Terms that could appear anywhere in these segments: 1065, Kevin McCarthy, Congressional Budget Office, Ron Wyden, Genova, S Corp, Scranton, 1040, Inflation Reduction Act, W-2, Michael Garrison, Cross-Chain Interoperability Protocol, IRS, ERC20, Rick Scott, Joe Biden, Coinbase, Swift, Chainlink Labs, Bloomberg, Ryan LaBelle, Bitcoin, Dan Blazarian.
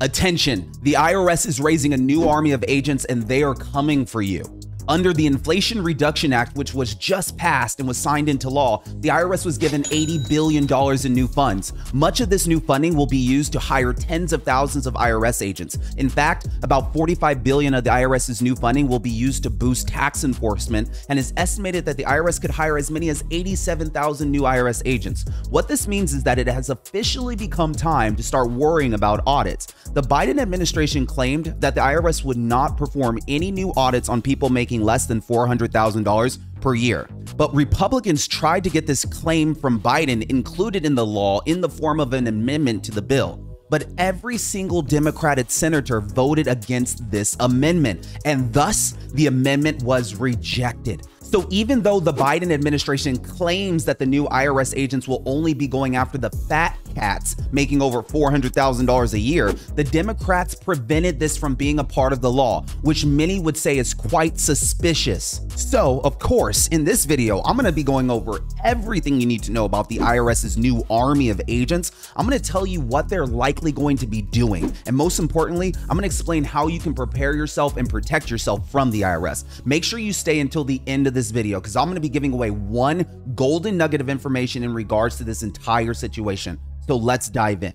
Attention, the IRS is raising a new army of agents and they are coming for you. Under the Inflation Reduction Act, which was just passed and was signed into law, the IRS was given $80 billion in new funds. Much of this new funding will be used to hire tens of thousands of IRS agents. In fact, about $45 billion of the IRS's new funding will be used to boost tax enforcement, and it's estimated that the IRS could hire as many as 87,000 new IRS agents. What this means is that it has officially become time to start worrying about audits. The Biden administration claimed that the IRS would not perform any new audits on people making less than $400,000 per year. But Republicans tried to get this claim from Biden included in the law in the form of an amendment to the bill. But every single Democratic senator voted against this amendment, and thus the amendment was rejected. So even though the Biden administration claims that the new IRS agents will only be going after the fat cats making over $400,000 a year, the Democrats prevented this from being a part of the law, which many would say is quite suspicious. So, of course, in this video, I'm going to be going over everything you need to know about the IRS's new army of agents. I'm going to tell you what they're likely going to be doing. And most importantly, I'm going to explain how you can prepare yourself and protect yourself from the IRS. Make sure you stay until the end of this video, because I'm going to be giving away one golden nugget of information in regards to this entire situation. So let's dive in.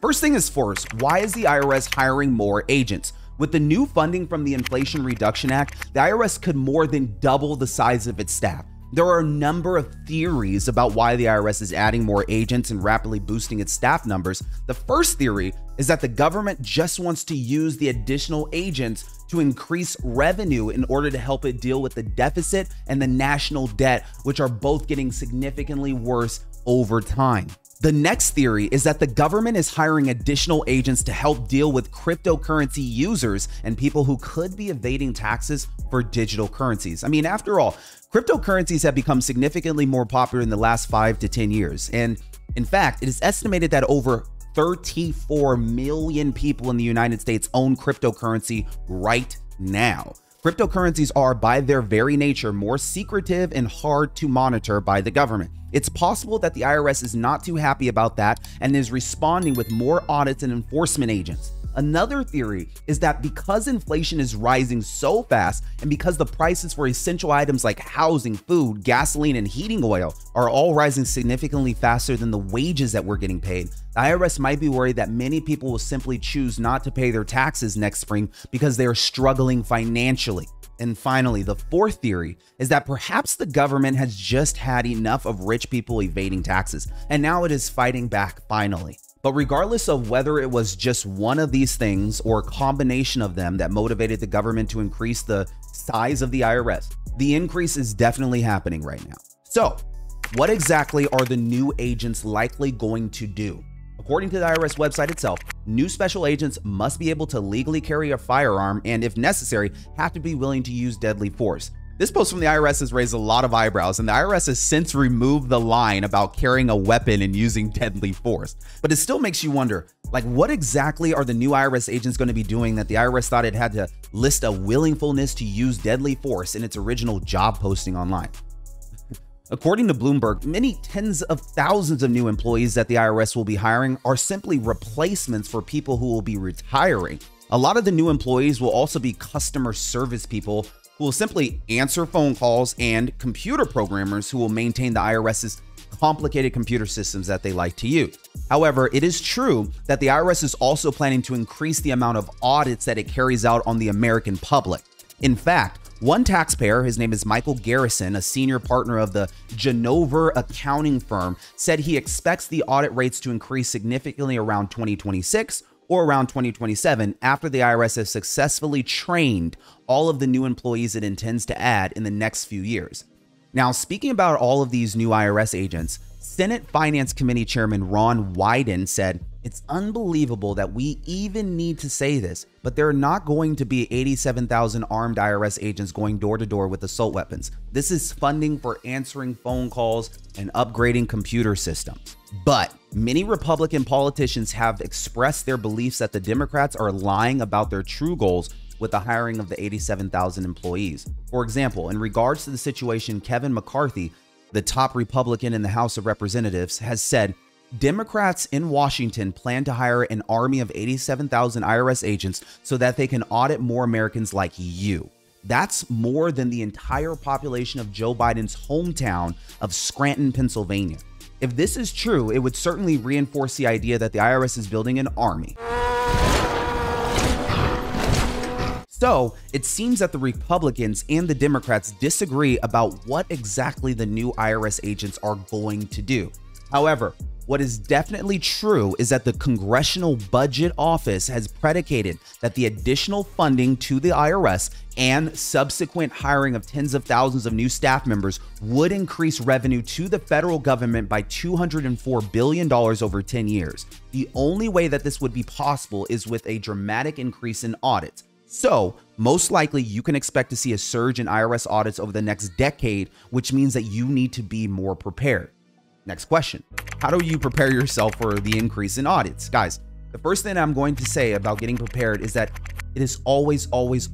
First thing is first, why is the IRS hiring more agents? With the new funding from the Inflation Reduction Act, the IRS could more than double the size of its staff. There are a number of theories about why the IRS is adding more agents and rapidly boosting its staff numbers. The first theory is that the government just wants to use the additional agents to increase revenue in order to help it deal with the deficit and the national debt, which are both getting significantly worse over time. The next theory is that the government is hiring additional agents to help deal with cryptocurrency users and people who could be evading taxes for digital currencies. I mean, after all, cryptocurrencies have become significantly more popular in the last 5 to 10 years. And in fact, it is estimated that over 34 million people in the United States own cryptocurrency right now. Cryptocurrencies are, by their very nature, more secretive and hard to monitor by the government. It's possible that the IRS is not too happy about that and is responding with more audits and enforcement agents. Another theory is that because inflation is rising so fast and because the prices for essential items like housing, food, gasoline, and heating oil are all rising significantly faster than the wages that we're getting paid, the IRS might be worried that many people will simply choose not to pay their taxes next spring because they are struggling financially. And finally, the fourth theory is that perhaps the government has just had enough of rich people evading taxes, and now it is fighting back finally. But regardless of whether it was just one of these things or a combination of them that motivated the government to increase the size of the IRS, the increase is definitely happening right now. So, what exactly are the new agents likely going to do? According to the IRS website itself, new special agents must be able to legally carry a firearm and, if necessary, have to be willing to use deadly force. This post from the IRS has raised a lot of eyebrows, and the IRS has since removed the line about carrying a weapon and using deadly force. But it still makes you wonder, like, what exactly are the new IRS agents going to be doing that the IRS thought it had to list a willingness to use deadly force in its original job posting online? According to Bloomberg, many tens of thousands of new employees that the IRS will be hiring are simply replacements for people who will be retiring. A lot of the new employees will also be customer service people who will simply answer phone calls and computer programmers who will maintain the IRS's complicated computer systems that they like to use. However, it is true that the IRS is also planning to increase the amount of audits that it carries out on the American public. In fact, one taxpayer, his name is Michael Garrison, a senior partner of the Genova accounting firm, said he expects the audit rates to increase significantly around 2026 or around 2027 after the IRS has successfully trained all of the new employees it intends to add in the next few years. Now, speaking about all of these new IRS agents, Senate Finance Committee Chairman Ron Wyden said, "It's unbelievable that we even need to say this, but there are not going to be 87,000 armed IRS agents going door to door with assault weapons. This is funding for answering phone calls and upgrading computer systems." But many Republican politicians have expressed their beliefs that the Democrats are lying about their true goals with the hiring of the 87,000 employees. For example, in regards to the situation, Kevin McCarthy, the top Republican in the House of Representatives, has said, Democrats in Washington plan to hire an army of 87,000 IRS agents so that they can audit more Americans like you. That's more than the entire population of Joe Biden's hometown of Scranton, Pennsylvania. If this is true, it would certainly reinforce the idea that the IRS is building an army. So it seems that the Republicans and the Democrats disagree about what exactly the new IRS agents are going to do. However, what is definitely true is that the Congressional Budget Office has predicated that the additional funding to the IRS and subsequent hiring of tens of thousands of new staff members would increase revenue to the federal government by $204 billion over 10 years. The only way that this would be possible is with a dramatic increase in audits. So most likely you can expect to see a surge in IRS audits over the next decade, which means that you need to be more prepared. Next question. How do you prepare yourself for the increase in audits? Guys, the first thing I'm going to say about getting prepared is that it is always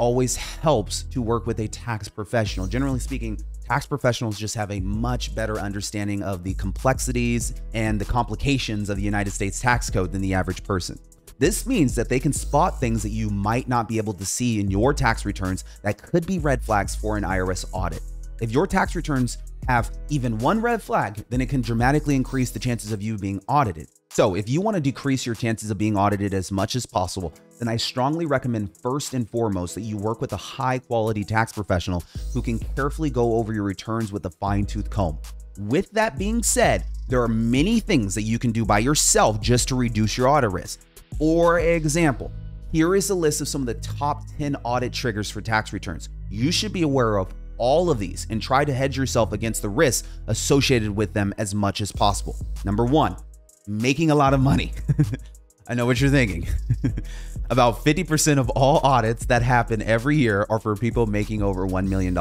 helps to work with a tax professional. Generally speaking, tax professionals just have a much better understanding of the complexities and the complications of the United States tax code than the average person. This means that they can spot things that you might not be able to see in your tax returns that could be red flags for an IRS audit. If your tax returns have even one red flag, then it can dramatically increase the chances of you being audited. So if you want to decrease your chances of being audited as much as possible, then I strongly recommend first and foremost that you work with a high-quality tax professional who can carefully go over your returns with a fine-tooth comb. With that being said, there are many things that you can do by yourself just to reduce your audit risk. For example, here is a list of some of the top 10 audit triggers for tax returns. You should be aware of all of these and try to hedge yourself against the risks associated with them as much as possible. Number 1, making a lot of money. I know what you're thinking. About 50% of all audits that happen every year are for people making over $1 million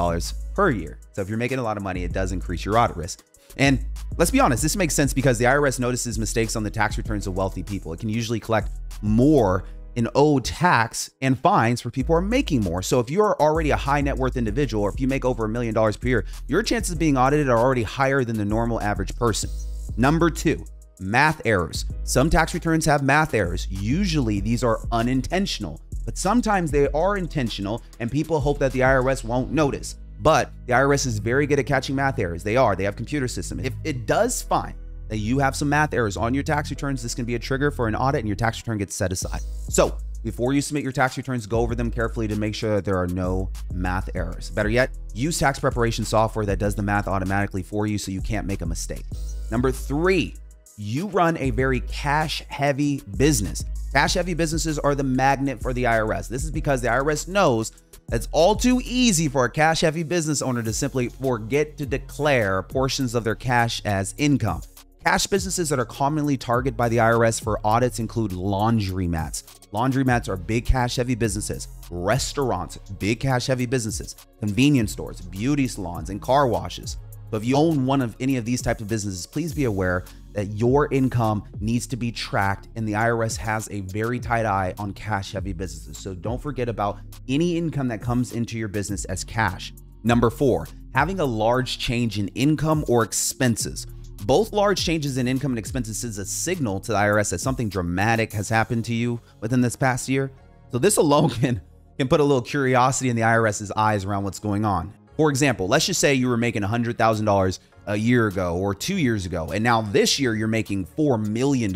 per year. So if you're making a lot of money, it does increase your audit risk. And let's be honest, this makes sense because the IRS notices mistakes on the tax returns of wealthy people. It can usually collect more in owed tax and fines for people who are making more. So if you're already a high net worth individual, or if you make over $1 million per year, your chances of being audited are already higher than the normal average person. Number 2, math errors. Some tax returns have math errors. Usually these are unintentional, but sometimes they are intentional and people hope that the IRS won't notice. But the IRS is very good at catching math errors. They have computer systems. If it does find that you have some math errors on your tax returns, this can be a trigger for an audit and your tax return gets set aside. So before you submit your tax returns, go over them carefully to make sure that there are no math errors. Better yet, use tax preparation software that does the math automatically for you so you can't make a mistake. Number 3, you run a very cash heavy business. Cash heavy businesses are the magnet for the IRS. This is because the IRS knows it's all too easy for a cash heavy business owner to simply forget to declare portions of their cash as income. Cash businesses that are commonly targeted by the IRS for audits include laundromats. Laundromats are big cash heavy businesses, restaurants, big cash heavy businesses, convenience stores, beauty salons, and car washes. But if you own one of any of these types of businesses, please be aware that your income needs to be tracked and the IRS has a very tight eye on cash heavy businesses. So don't forget about any income that comes into your business as cash. Number 4, having a large change in income or expenses. Both large changes in income and expenses is a signal to the IRS that something dramatic has happened to you within this past year. So this alone can put a little curiosity in the IRS's eyes around what's going on. For example, let's just say you were making $100,000 a year ago or 2 years ago, and now this year you're making $4 million.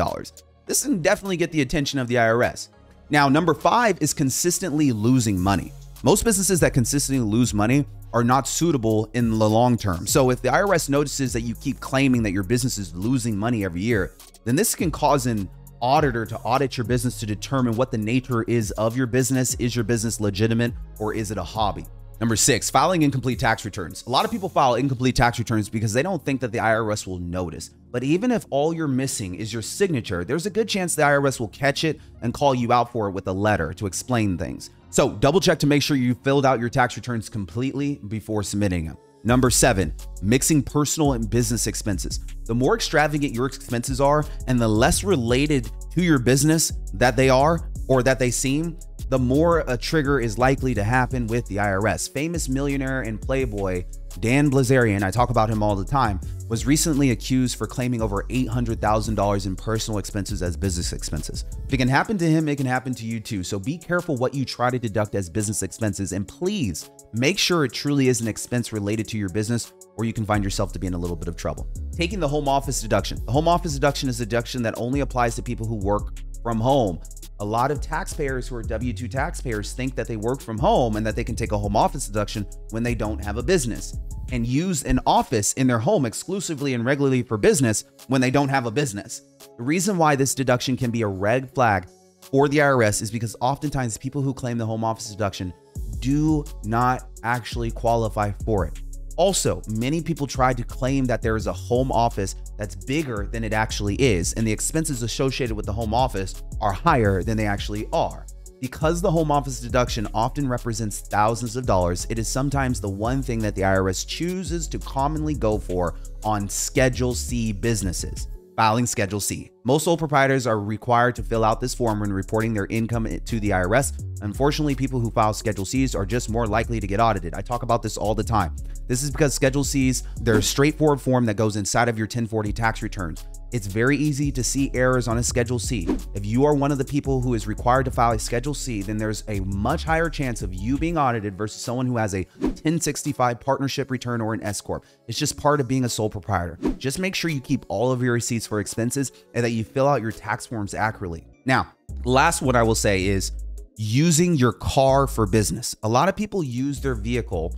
This can definitely get the attention of the IRS. Now, number 5 is consistently losing money. Most businesses that consistently lose money are not suitable in the long term. So if the IRS notices that you keep claiming that your business is losing money every year, then this can cause an auditor to audit your business to determine what the nature is of your business. Is your business legitimate or is it a hobby? Number 6, filing incomplete tax returns. A lot of people file incomplete tax returns because they don't think that the IRS will notice. But even if all you're missing is your signature, there's a good chance the IRS will catch it and call you out for it with a letter to explain things. So double check to make sure you filled out your tax returns completely before submitting them. Number 7, mixing personal and business expenses. The more extravagant your expenses are and the less related to your business that they are or that they seem, the more a trigger is likely to happen with the IRS. Famous millionaire and playboy Dan Blazarian, I talk about him all the time, was recently accused for claiming over $800,000 in personal expenses as business expenses. If it can happen to him, it can happen to you too. So be careful what you try to deduct as business expenses, and please make sure it truly is an expense related to your business, or you can find yourself to be in a little bit of trouble. Taking the home office deduction. The home office deduction is a deduction that only applies to people who work from home. A lot of taxpayers who are W-2 taxpayers think that they work from home and that they can take a home office deduction when they don't have a business, and use an office in their home exclusively and regularly for business when they don't have a business. The reason why this deduction can be a red flag for the IRS is because oftentimes people who claim the home office deduction do not actually qualify for it. Also, many people try to claim that there is a home office that's bigger than it actually is, and the expenses associated with the home office are higher than they actually are. Because the home office deduction often represents thousands of dollars, it is sometimes the one thing that the IRS chooses to commonly go for on Schedule C businesses. Filing Schedule C. Most sole proprietors are required to fill out this form when reporting their income to the IRS. Unfortunately, people who file Schedule Cs are just more likely to get audited. I talk about this all the time. This is because Schedule Cs, they're a straightforward form that goes inside of your 1040 tax returns. It's very easy to see errors on a Schedule C. If you are one of the people who is required to file a Schedule C, then there's a much higher chance of you being audited versus someone who has a 1065 partnership return or an S Corp. It's just part of being a sole proprietor. Just make sure you keep all of your receipts for expenses and that you fill out your tax forms accurately. Now, last what I will say is using your car for business. A lot of people use their vehicle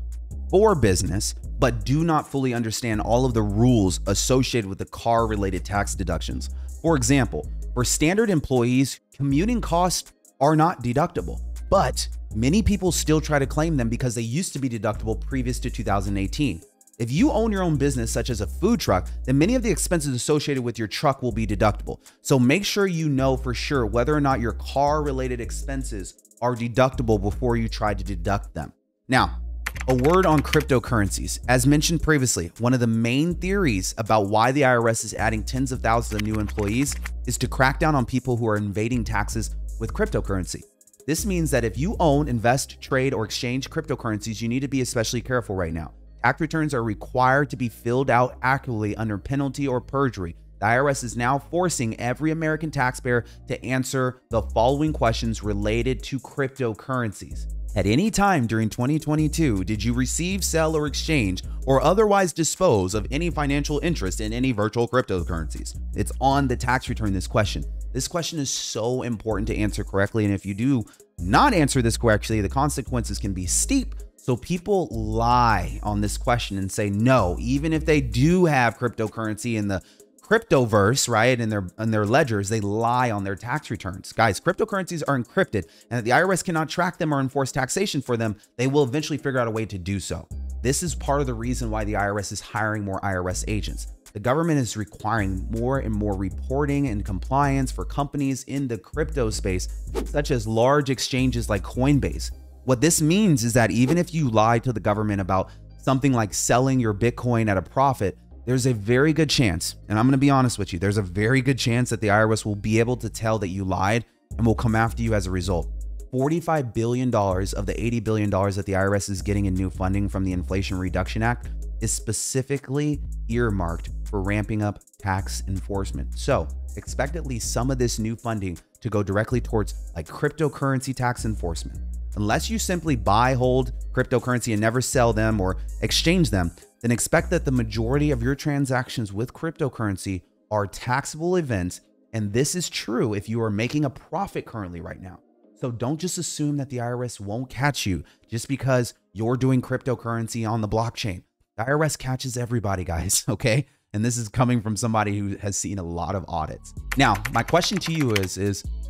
for business, but do not fully understand all of the rules associated with the car-related tax deductions. For example, for standard employees, commuting costs are not deductible, but many people still try to claim them because they used to be deductible previous to 2018. If you own your own business, such as a food truck, then many of the expenses associated with your truck will be deductible. So make sure you know for sure whether or not your car-related expenses are deductible before you try to deduct them. Now, a word on cryptocurrencies. As mentioned previously, one of the main theories about why the IRS is adding tens of thousands of new employees is to crack down on people who are evading taxes with cryptocurrency. This means that if you own, invest, trade, or exchange cryptocurrencies, you need to be especially careful right now. Tax returns are required to be filled out accurately under penalty or perjury. The IRS is now forcing every American taxpayer to answer the following questions related to cryptocurrencies. At any time during 2022, did you receive, sell, or exchange, or otherwise dispose of any financial interest in any virtual cryptocurrencies? It's on the tax return, this question. This question is so important to answer correctly, and if you do not answer this correctly, the consequences can be steep. So people lie on this question and say no, even if they do have cryptocurrency in the cryptoverse, right, in their ledgers, they lie on their tax returns. Guys, cryptocurrencies are encrypted, and if the IRS cannot track them or enforce taxation for them, they will eventually figure out a way to do so. This is part of the reason why the IRS is hiring more IRS agents. The government is requiring more and more reporting and compliance for companies in the crypto space, such as large exchanges like Coinbase. What this means is that even if you lie to the government about something like selling your Bitcoin at a profit, there's a very good chance, and I'm gonna be honest with you, there's a very good chance that the IRS will be able to tell that you lied and will come after you as a result. $45 billion of the $80 billion that the IRS is getting in new funding from the Inflation Reduction Act is specifically earmarked for ramping up tax enforcement. So expect at least some of this new funding to go directly towards like cryptocurrency tax enforcement. Unless you simply buy, hold cryptocurrency and never sell them or exchange them, then expect that the majority of your transactions with cryptocurrency are taxable events, and this is true if you are making a profit currently right now. So don't just assume that the IRS won't catch you just because you're doing cryptocurrency on the blockchain. The IRS catches everybody, guys, okay? And this is coming from somebody who has seen a lot of audits. Now, my question to you is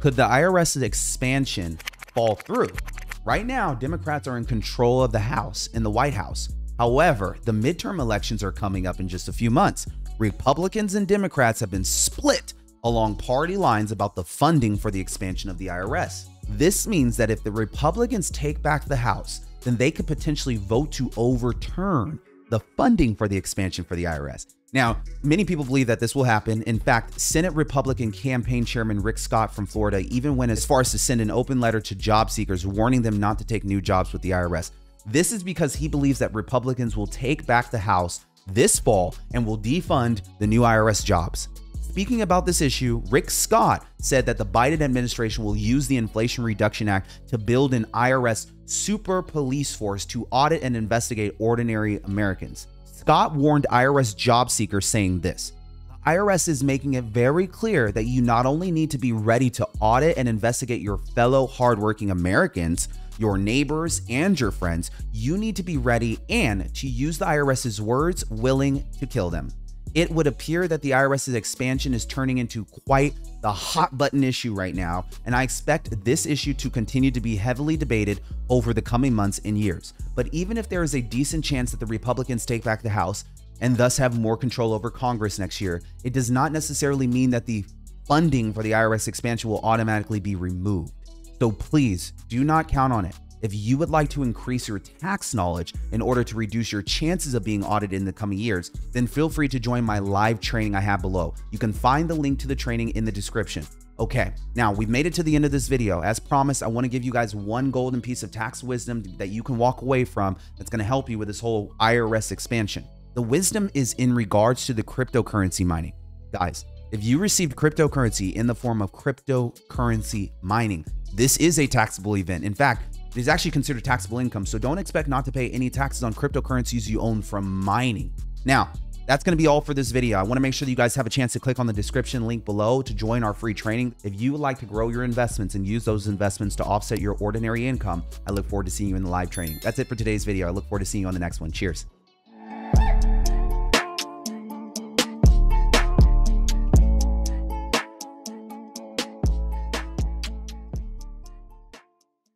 could the IRS's expansion fall through? Right now, Democrats are in control of the House and the White House. However, the midterm elections are coming up in just a few months. Republicans and Democrats have been split along party lines about the funding for the expansion of the IRS. This means that if the Republicans take back the House, then they could potentially vote to overturn the funding for the expansion for the IRS. Now, many people believe that this will happen. In fact, Senate Republican campaign chairman Rick Scott from Florida even went as far as to send an open letter to job seekers warning them not to take new jobs with the IRS. This is because he believes that Republicans will take back the House this fall and will defund the new IRS jobs. Speaking about this issue, Rick Scott said that the Biden administration will use the Inflation Reduction Act to build an IRS super police force to audit and investigate ordinary Americans. Scott warned IRS job seekers, saying this: "The IRS is making it very clear that you not only need to be ready to audit and investigate your fellow hardworking Americans, your neighbors, and your friends, you need to be ready and, to use the IRS's words, willing to kill them." It would appear that the IRS's expansion is turning into quite the hot button issue right now, and I expect this issue to continue to be heavily debated over the coming months and years. But even if there is a decent chance that the Republicans take back the House and thus have more control over Congress next year, it does not necessarily mean that the funding for the IRS expansion will automatically be removed. So please do not count on it. If you would like to increase your tax knowledge in order to reduce your chances of being audited in the coming years, then feel free to join my live training I have below. You can find the link to the training in the description. Okay, now we've made it to the end of this video. As promised, I want to give you guys one golden piece of tax wisdom that you can walk away from that's going to help you with this whole IRS expansion. The wisdom is in regards to the cryptocurrency mining. Guys, if you received cryptocurrency in the form of cryptocurrency mining, this is a taxable event. In fact, it is actually considered taxable income, so don't expect not to pay any taxes on cryptocurrencies you own from mining. Now, that's going to be all for this video. I want to make sure that you guys have a chance to click on the description link below to join our free training. If you would like to grow your investments and use those investments to offset your ordinary income, I look forward to seeing you in the live training. That's it for today's video. I look forward to seeing you on the next one. Cheers.